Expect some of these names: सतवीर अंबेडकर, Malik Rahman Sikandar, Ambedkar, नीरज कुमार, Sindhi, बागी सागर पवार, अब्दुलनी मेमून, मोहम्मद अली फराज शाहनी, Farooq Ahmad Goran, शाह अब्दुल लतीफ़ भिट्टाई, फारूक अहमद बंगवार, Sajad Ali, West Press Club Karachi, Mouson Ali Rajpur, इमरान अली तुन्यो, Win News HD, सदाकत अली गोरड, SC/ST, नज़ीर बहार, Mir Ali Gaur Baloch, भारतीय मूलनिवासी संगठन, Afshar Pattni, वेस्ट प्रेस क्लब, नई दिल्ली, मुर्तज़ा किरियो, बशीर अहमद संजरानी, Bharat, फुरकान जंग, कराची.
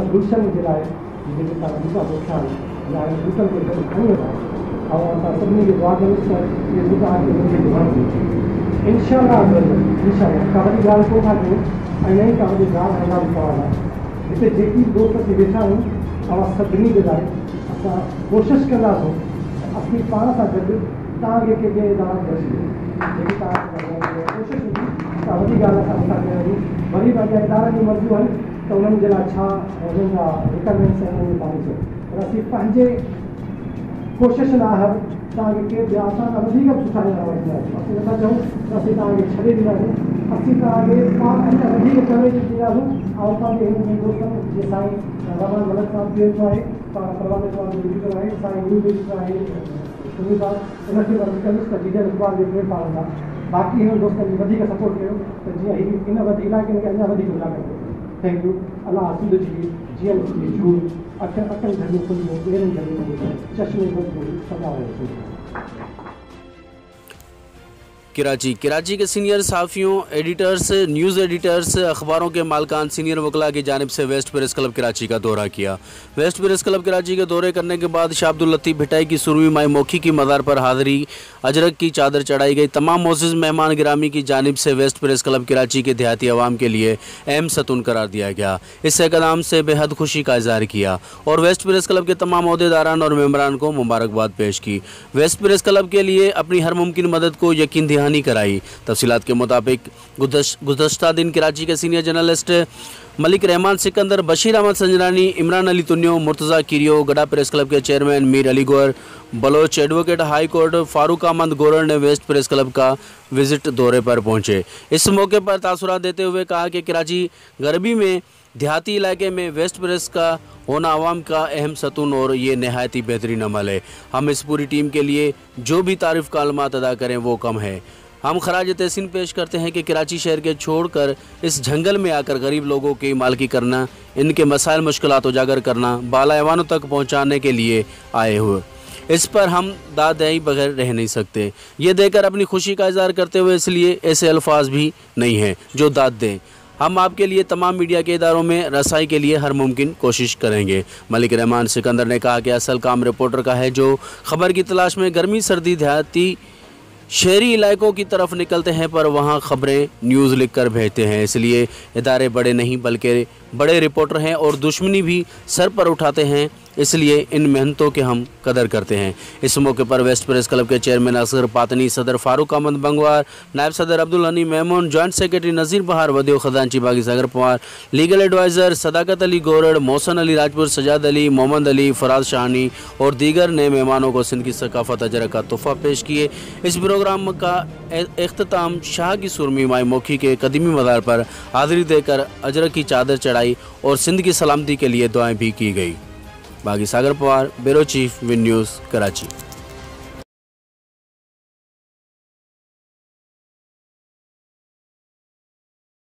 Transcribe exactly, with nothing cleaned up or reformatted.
गुलशन जिलाए जेके तारीखा बोखार या गुलशन के घर खणी आ और सबने के दुआ करो सर ये जो आज के दुआ इंशाल्लाह इंशाल्लाह कावड़ी गाल को खाते और नहीं कावड़ी गाल है नाम पाला इसे जेकी दो तक बैठा हूं और सबने के लाए असा कोशिश करना हो अपनी पारा सा जब तागे के के इदारा करसी जेकी तारा कोशिश कावड़ी गाल का साथ करी बड़ी बड़ी इदारा की मर्जी है तो उन्होंने जरा अच्छा उनका रिकमेंस है उन्होंने पानी से और असी पंजे कोशिश ना है ताकि के व्यासा अधिक सुठा ना हो जाए असी बता जाऊं असी ताके छड़े दिया हूं असी ताके पांच अंदर अधिक करे दिया हूं और ताके इन में दोस्तों ये साई भगवान गलत साहब के है पर परवाने पर वीडियो है साई न्यू वीडियो है पूरी बात उनके वर्कर्स का जिगर बार देखने पाऊंगा बाकी हम दोस्तों ने अधिक सपोर्ट करो तो जी ही इन वदीला के अंदर अधिक होला करो थैंक यू अल्लाह हासिल जी जी एम जू अकल अकल धर्म को मेरे धर्म को चश्मे को सदा रहे। कराची कराची के सीनियर सहाफ़ियों एडिटर्स न्यूज़ एडिटर्स अखबारों के मालकान सीनियर वकला की जानिब से वेस्ट प्रेस क्लब कराची का दौरा किया। वेस्ट प्रेस क्लब कराची के दौरे करने के बाद शाह अब्दुल लतीफ़ भिट्टाई की सुरवी माई मोखी की मदार पर हाज़री अजरक की चादर चढ़ाई गई। तमाम मोअज़्ज़ज़ मेहमान गिरामी की जानिब से वेस्ट प्रेस क्लब कराची के देहाती आवाम के लिए अहम सतून करार दिया गया। इस इक़दाम से बेहद खुशी का इजहार किया और वेस्ट प्रेस क्लब के तमाम अहदेदारान और मेम्बरान को मुबारकबाद पेश की। वेस्ट प्रेस क्लब के लिए अपनी हर मुमकिन मदद को यकीन कराई। तफसीलात के मुताबिक गुज़श्ता दिन कराची के सीनियर जर्नलिस्ट मलिक रहमान सिकंदर, बशीर अहमद संजरानी, इमरान अली तुन्यो, मुर्तज़ा किरियो, गडा प्रेस क्लब के chairman Mir Ali Gaur Baloch, advocate high court Farooq Ahmed गोरन ने वेस्ट प्रेस क्लब का विजिट दौरे पर पहुंचे। इस मौके पर तासुरात देते हुए कहा कि कराची गरबी में देहाती इलाके में वेस्ट प्रेस का होना आवाम का अहम सतून और ये नहायत ही बेहतरीन अमल है। हम इस पूरी टीम के लिए जो भी तारीफ़ कालमात अदा करें वो कम है। हम खराज तहसीन पेश करते हैं कि कराची शहर के छोड़कर इस जंगल में आकर गरीब लोगों की मालकी करना, इनके मसाइल मुश्किलात उजागर करना, बाला ऐवानों तक पहुँचाने के लिए आए हुए, इस पर हम दादाई बगैर रह नहीं सकते। ये देकर अपनी खुशी का इजहार करते हुए इसलिए ऐसे अल्फाज भी नहीं हैं जो दाद दें। हम आपके लिए तमाम मीडिया के इदारों में रसाई के लिए हर मुमकिन कोशिश करेंगे। मलिक रहमान सिकंदर ने कहा कि असल काम रिपोर्टर का है जो खबर की तलाश में गर्मी सर्दी देहाती शहरी इलाकों की तरफ निकलते हैं पर वहां खबरें न्यूज़ लिखकर भेजते हैं। इसलिए इदारे बड़े नहीं बल्कि बड़े रिपोर्टर हैं और दुश्मनी भी सर पर उठाते हैं, इसलिए इन मेहनतों के हम कदर करते हैं। इस मौके पर वेस्ट प्रेस क्लब के चेयरमैन अफसर पातनी, सदर फारूक अहमद बंगवार, नायब सदर अब्दुलनी मेमून, जॉइंट सेक्रेटरी नज़ीर बहार, वदीव खजांची बागी सागर पवार, लीगल एडवाइज़र सदाकत अली गोरड, मौसन अली राजपुर, सजाद अली, मोहम्मद अली फराज शाहनी और दीगर ने मेहमानों को सिंध की सकाफत अजरक का तोहफा पेश किए। इस प्रोग्राम का अख्ताम शाह की सुरमी माई मोखी के कदीमी मदार पर हाज़िरी देकर अजरक की चादर चढ़ाई और सिंध की सलामती के लिए दुआएँ भी की गई। बागी सागर पवार, bureau chief win news कराची।